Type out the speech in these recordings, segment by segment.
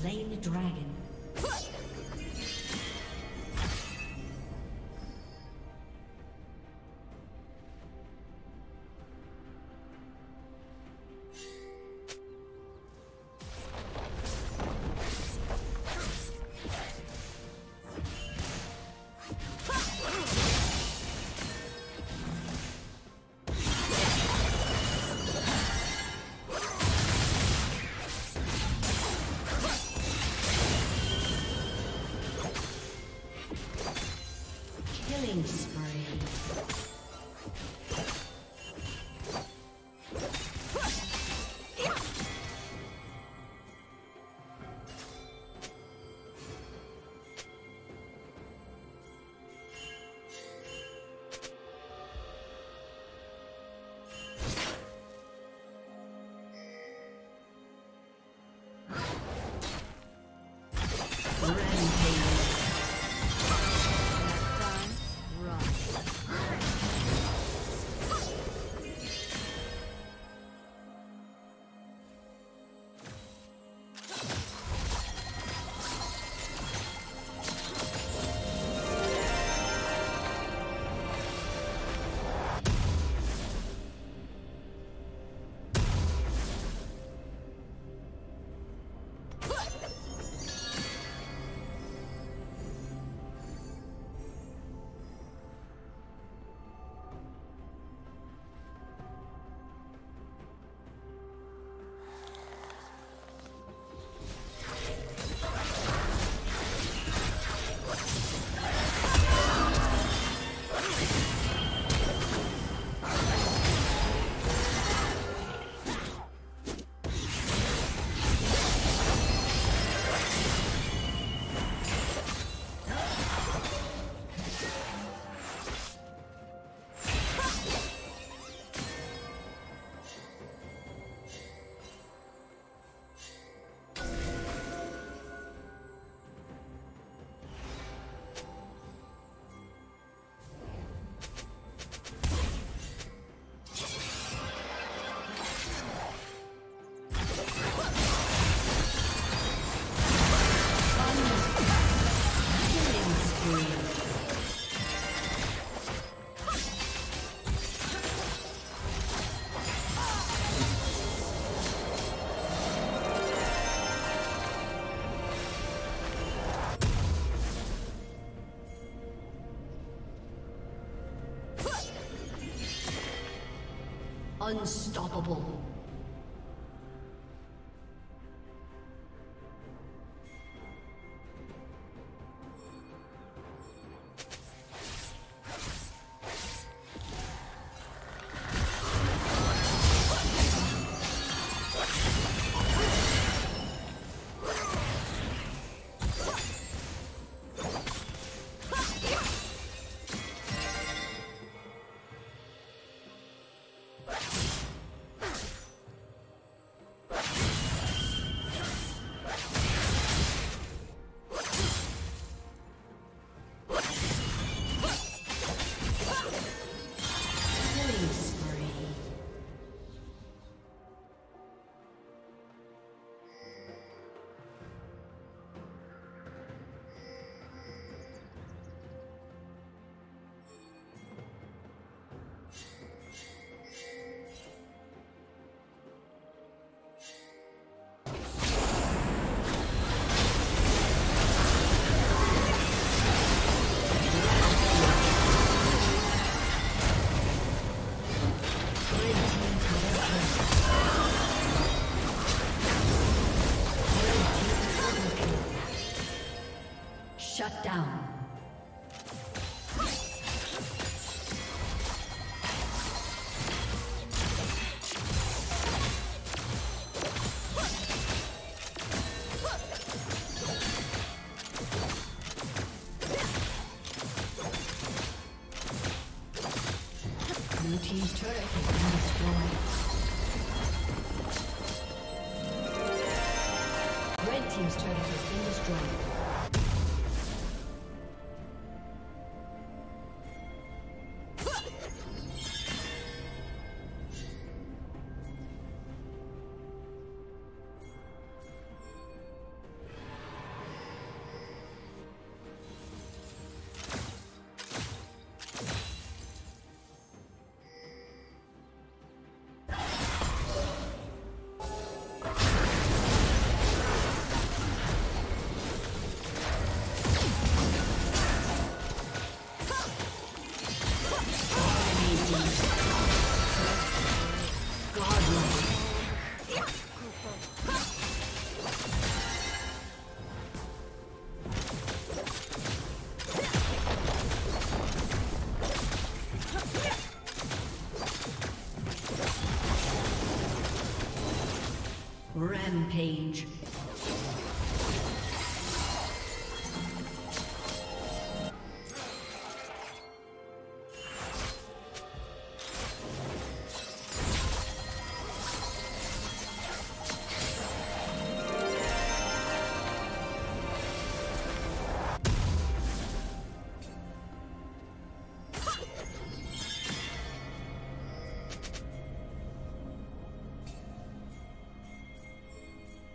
Slain the dragon. Unstoppable. team's turret has been destroyed. Red team's turret has been destroyed. Rampage. Shut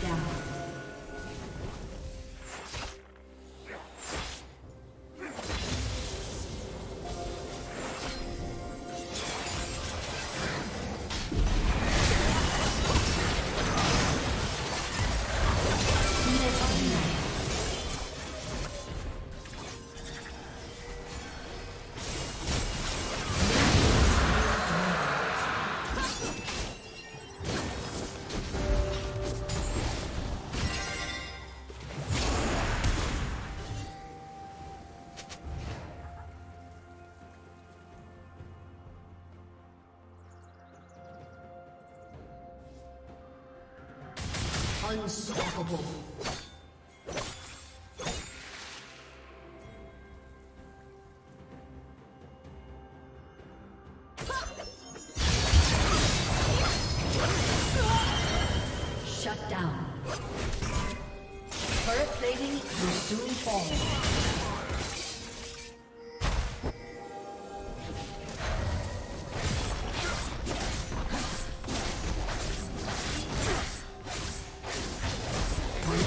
down. Unstoppable. Shut down. Turret plating will soon fall. Blue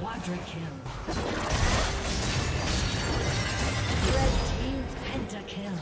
Quadra kill. Red team pentakill.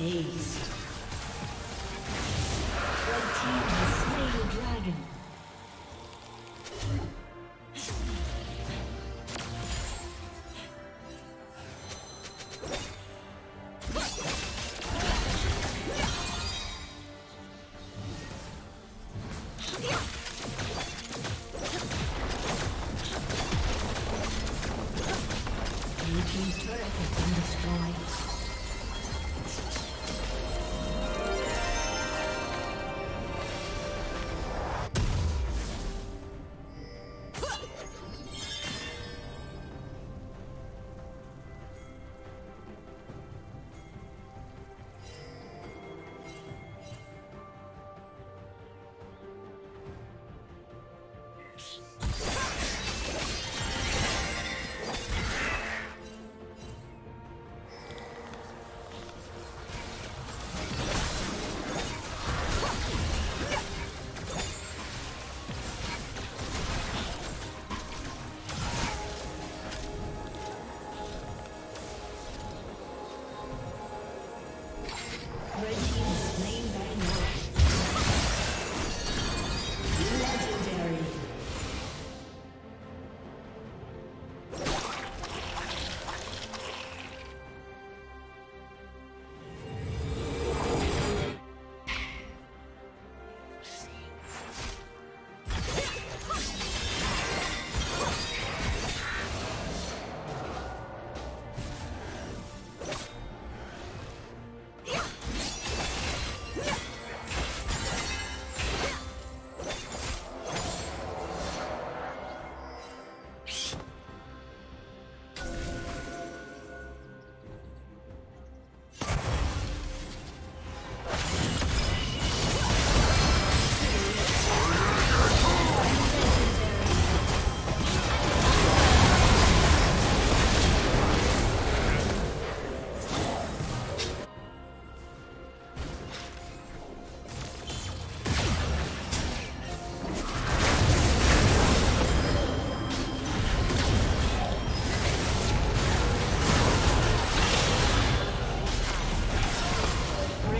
Ace. Red team has slain the dragon.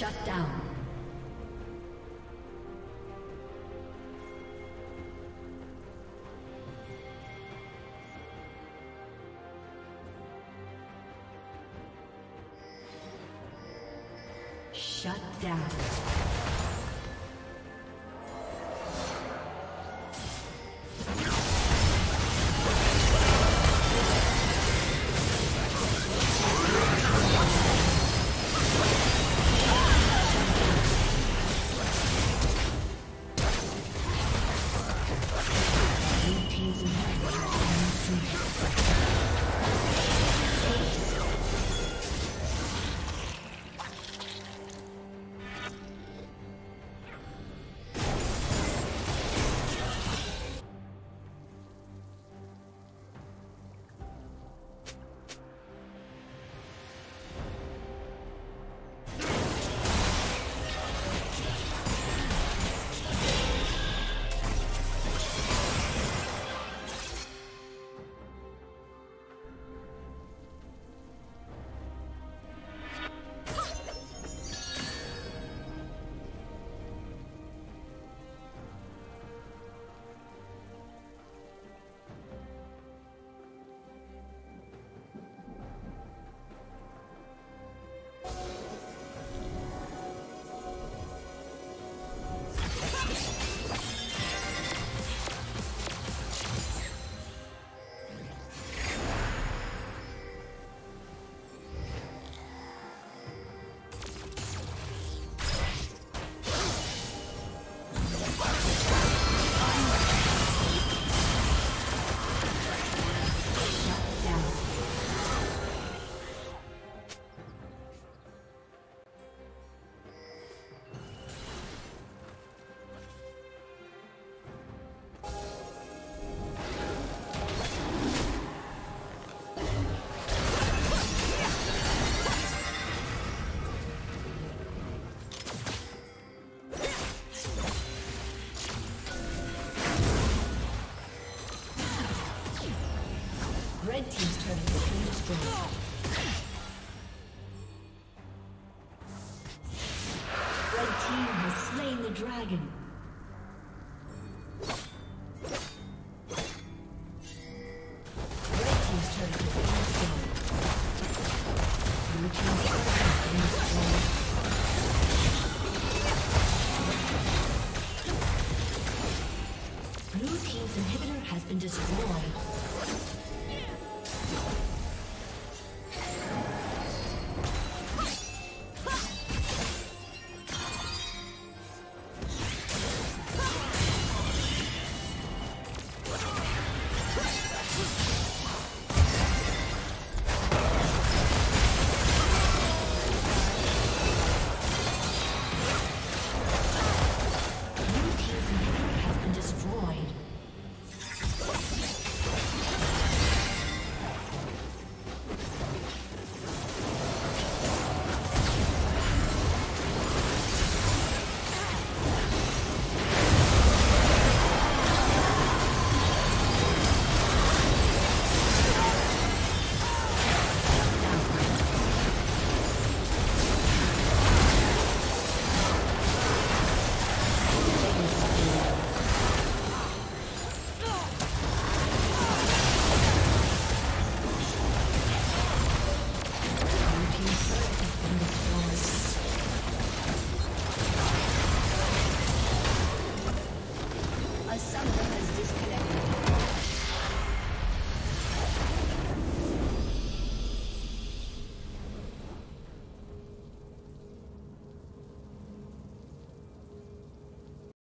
Shut down. Shut down. Dragon. Blue team's inhibitor has been destroyed.